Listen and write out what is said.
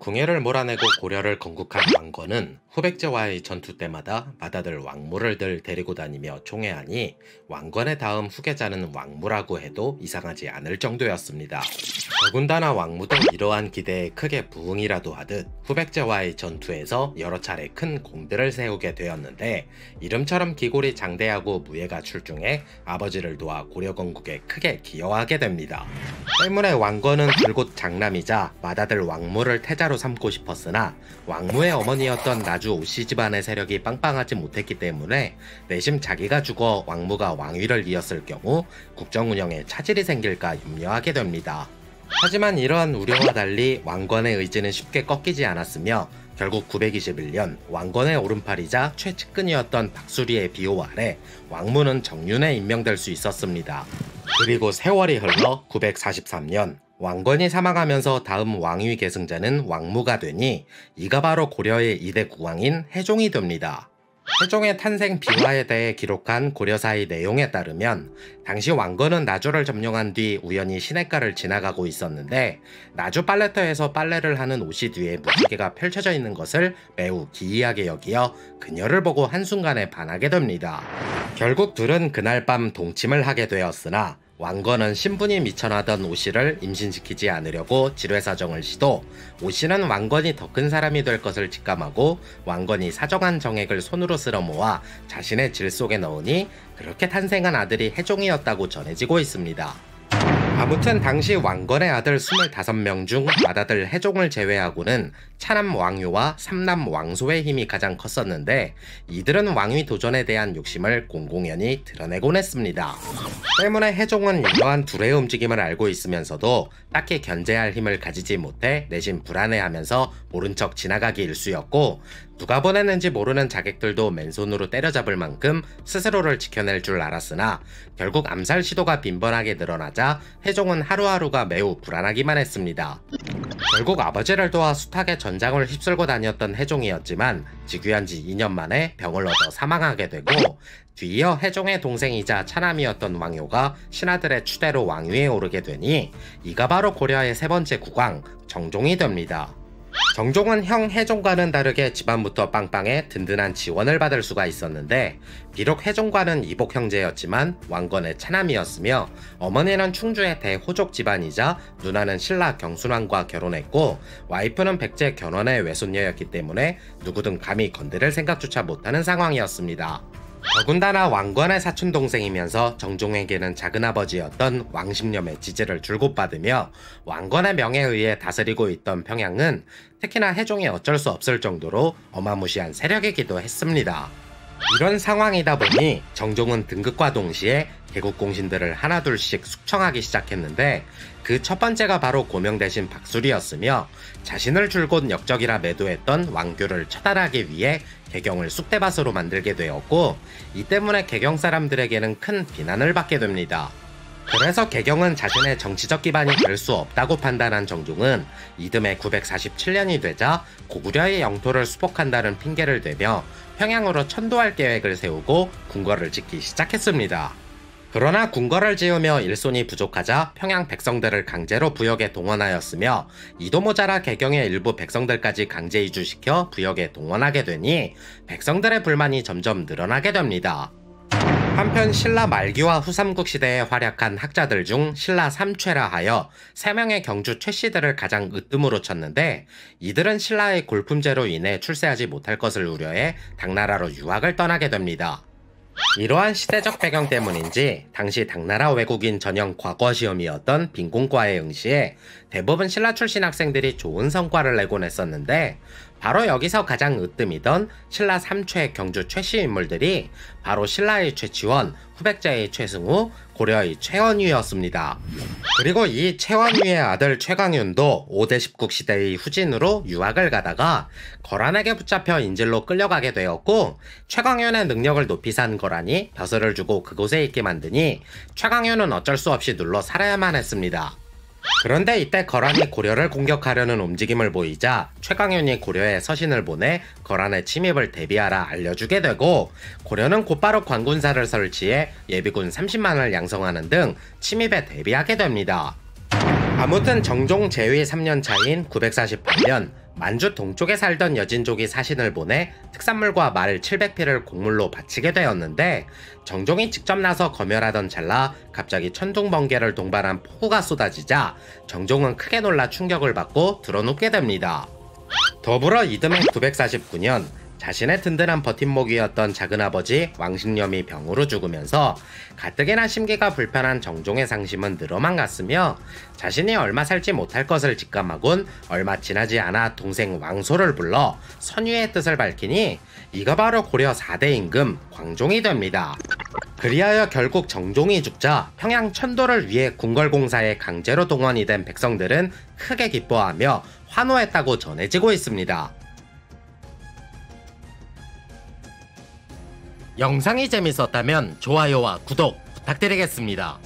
궁예를 몰아내고 고려를 건국한 왕건은 후백제와의 전투 때마다 맏아들 왕무를 늘 데리고 다니며 총애하니 왕건의 다음 후계자는 왕무라고 해도 이상하지 않을 정도였습니다. 더군다나 왕무도 이러한 기대에 크게 부응이라도 하듯 후백제와의 전투에서 여러 차례 큰 공들을 세우게 되었는데, 이름처럼 기골이 장대하고 무예가 출중해 아버지를 도와 고려 건국에 크게 기여하게 됩니다. 때문에 왕건은 줄곧 장남이자 맏아들 왕무를 태자 로 삼고 싶었으나 왕무의 어머니였던 나주 오씨 집안의 세력이 빵빵하지 못했기 때문에 내심 자기가 죽어 왕무가 왕위를 이었을 경우 국정운영에 차질이 생길까 염려하게 됩니다. 하지만 이러한 우려와 달리 왕건의 의지는 쉽게 꺾이지 않았으며 결국 921년 왕건의 오른팔이자 최측근이었던 박수리의 비호 아래 왕무는 정윤에 임명될 수 있었습니다. 그리고 세월이 흘러 943년 왕건이 사망하면서 다음 왕위 계승자는 왕무가 되니 이가 바로 고려의 2대 국왕인 혜종이 됩니다. 혜종의 탄생 비화에 대해 기록한 고려사의 내용에 따르면 당시 왕건은 나주를 점령한 뒤 우연히 시냇가를 지나가고 있었는데 나주 빨래터에서 빨래를 하는 옷이 뒤에 무지개가 펼쳐져 있는 것을 매우 기이하게 여기어 그녀를 보고 한순간에 반하게 됩니다. 결국 둘은 그날 밤 동침을 하게 되었으나 왕건은 신분이 미천하던 오씨를 임신시키지 않으려고 지뢰사정을 시도, 오씨는 왕건이 더 큰 사람이 될 것을 직감하고 왕건이 사정한 정액을 손으로 쓸어 모아 자신의 질 속에 넣으니 그렇게 탄생한 아들이 혜종이었다고 전해지고 있습니다. 아무튼 당시 왕건의 아들 25명 중 맏아들 혜종을 제외하고는 차남 왕유와 삼남 왕소의 힘이 가장 컸었는데 이들은 왕위 도전에 대한 욕심을 공공연히 드러내곤 했습니다. 때문에 혜종은 이러한 둘의 움직임을 알고 있으면서도 딱히 견제할 힘을 가지지 못해 내심 불안해하면서 모른 척 지나가기 일쑤였고, 누가 보냈는지 모르는 자객들도 맨손으로 때려잡을 만큼 스스로를 지켜낼 줄 알았으나 결국 암살 시도가 빈번하게 늘어나자 혜종은 하루하루가 매우 불안하기만 했습니다. 결국 아버지를 도와 숱하게 전장을 휩쓸고 다녔던 혜종이었지만 즉위한 지 2년 만에 병을 얻어 사망하게 되고, 뒤이어 혜종의 동생이자 차남이었던 왕효가 신하들의 추대로 왕위에 오르게 되니 이가 바로 고려의 세 번째 국왕 정종이 됩니다. 정종은 형 혜종과는 다르게 집안부터 빵빵해 든든한 지원을 받을 수가 있었는데, 비록 혜종과는 이복 형제였지만 왕건의 차남이었으며 어머니는 충주의 대호족 집안이자 누나는 신라 경순왕과 결혼했고 와이프는 백제 견훤의 외손녀였기 때문에 누구든 감히 건드릴 생각조차 못하는 상황이었습니다. 더군다나 왕건의 사촌동생이면서 정종에게는 작은아버지였던 왕식렴의 지지를 줄곧 받으며 왕건의 명에 의해 다스리고 있던 평양은 특히나 혜종이 어쩔 수 없을 정도로 어마무시한 세력이기도 했습니다. 이런 상황이다 보니 정종은 등극과 동시에 개국 공신들을 하나둘씩 숙청하기 시작했는데 그 첫 번째가 바로 고명 대신 박수리였으며 자신을 줄곧 역적이라 매도했던 왕규를 처단하기 위해 개경을 쑥대밭으로 만들게 되었고, 이 때문에 개경 사람들에게는 큰 비난을 받게 됩니다. 그래서 개경은 자신의 정치적 기반이 될 수 없다고 판단한 정종은 이듬해 947년이 되자 고구려의 영토를 수복한다는 핑계를 대며 평양으로 천도할 계획을 세우고 궁궐을 짓기 시작했습니다. 그러나 궁궐을 지으며 일손이 부족하자 평양 백성들을 강제로 부역에 동원하였으며 이도 모자라 개경의 일부 백성들까지 강제 이주시켜 부역에 동원하게 되니 백성들의 불만이 점점 늘어나게 됩니다. 한편 신라 말기와 후삼국 시대에 활약한 학자들 중 신라 3최라 하여 3명의 경주 최씨들을 가장 으뜸으로 쳤는데, 이들은 신라의 골품제로 인해 출세하지 못할 것을 우려해 당나라로 유학을 떠나게 됩니다. 이러한 시대적 배경 때문인지 당시 당나라 외국인 전형 과거시험이었던 빈공과의 응시에 대부분 신라 출신 학생들이 좋은 성과를 내곤 했었는데, 바로 여기서 가장 으뜸이던 신라 3최 경주 최씨 인물들이 바로 신라의 최치원, 후백제의 최승우, 고려의 최원위였습니다. 그리고 이 최원위의 아들 최광윤도 5대 10국 시대의 후진으로 유학을 가다가 거란에게 붙잡혀 인질로 끌려가게 되었고, 최광윤의 능력을 높이 산 거란이 벼슬을 주고 그곳에 있게 만드니 최광윤은 어쩔 수 없이 눌러 살아야만 했습니다. 그런데 이때 거란이 고려를 공격하려는 움직임을 보이자 최광윤이 고려에 서신을 보내 거란의 침입을 대비하라 알려주게 되고, 고려는 곧바로 관군사를 설치해 예비군 30만을 양성하는 등 침입에 대비하게 됩니다. 아무튼 정종 제위 3년 차인 948년 만주 동쪽에 살던 여진족이 사신을 보내 특산물과 말 700피를 곡물로 바치게 되었는데, 정종이 직접 나서 검열하던 찰나 갑자기 천둥 번개를 동반한 폭우가 쏟아지자 정종은 크게 놀라 충격을 받고 드러눕게 됩니다. 더불어 이듬해 949년 자신의 든든한 버팀목이었던 작은아버지 왕식렴이 병으로 죽으면서 가뜩이나 심기가 불편한 정종의 상심은 늘어만 갔으며, 자신이 얼마 살지 못할 것을 직감하곤 얼마 지나지 않아 동생 왕소를 불러 선유의 뜻을 밝히니 이가 바로 고려 4대 임금 광종이 됩니다. 그리하여 결국 정종이 죽자 평양 천도를 위해 궁궐공사에 강제로 동원이 된 백성들은 크게 기뻐하며 환호했다고 전해지고 있습니다. 영상이 재밌었다면 좋아요와 구독 부탁드리겠습니다.